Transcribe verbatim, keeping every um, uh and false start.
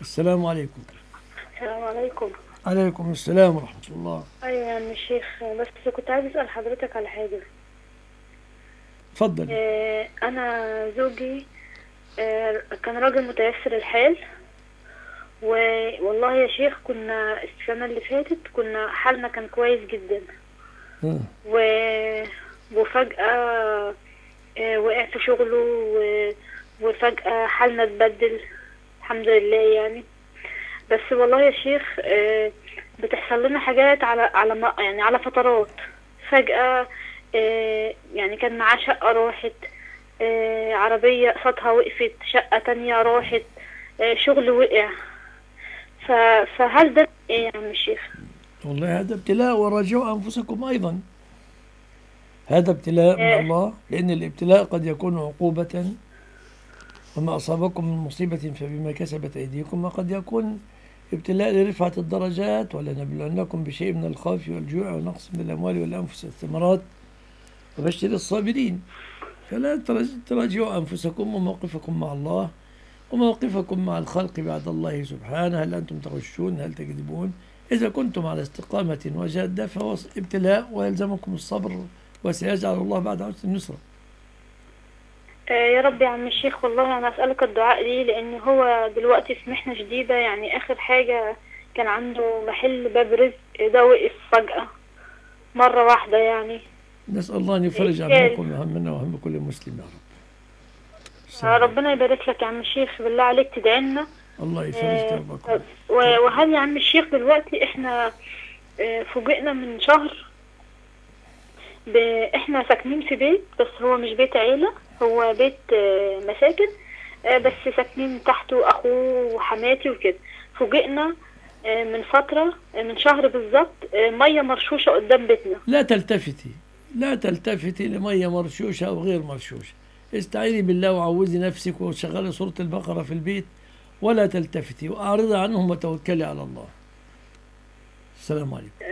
السلام عليكم. السلام عليكم. عليكم السلام ورحمة الله. أيوة يا عم الشيخ، بس كنت عايز أسأل حضرتك على حاجة. اتفضل. آه أنا زوجي آه كان راجل متيسر الحال، والله يا شيخ كنا السنة اللي فاتت كنا حالنا كان كويس جدا، و... وفجأة وقع في شغله، و... وفجأة حالنا اتبدل الحمد لله يعني. بس والله يا شيخ بتحصل لنا حاجات على على يعني على فترات. فجأة يعني كان معاه شقة راحت، عربية قسطها وقفت، شقة تانية راحت، شغل وقع. فهل ده ايه يا عم الشيخ؟ والله هذا ابتلاء، وراجعوا انفسكم ايضا. هذا ابتلاء من الله، لان الابتلاء قد يكون عقوبة، وما اصابكم من مصيبة فبما كسبت ايديكم، وقد يكون ابتلاء لرفعة الدرجات. ولنبلونكم بشيء من الخوف والجوع ونقص من الاموال والانفس والثمرات وبشر الصابرين. فلا تراجعوا انفسكم وموقفكم مع الله وموقفكم مع الخلق بعد الله سبحانه. هل أنتم تغشون؟ هل تكذبون؟ إذا كنتم على استقامة وجادة فهو ابتلاء ويلزمكم الصبر، وسيجعل الله بعد عسر النصرة. يا رب يا عم الشيخ، والله أنا أسألك الدعاء لي، لأن هو دلوقتي في محنة شديدة. يعني آخر حاجة كان عنده محل باب رزق، ده وقف فجأة مرة واحدة يعني. نسأل الله أن يفرج عنكم همنا وهم كل مسلم يا رب. ربنا يبارك لك يا عم الشيخ، بالله عليك تدعي لنا. الله يفرج كربكم. وهل يا عم الشيخ دلوقتي احنا فوجئنا من شهر احنا ساكنين في بيت، بس هو مش بيت عيلة، هو بيت مساكن، بس ساكنين تحته اخوه وحماتي وكده. فوجئنا من فترة، من شهر بالظبط، مية مرشوشة قدام بيتنا. لا تلتفتي، لا تلتفتي لمية مرشوشة او غير مرشوشة. استعيني بالله وعوزي نفسك وشغلي سورة البقرة في البيت، ولا تلتفتي، وأعرضي عنهم وتوكلي على الله. السلام عليكم.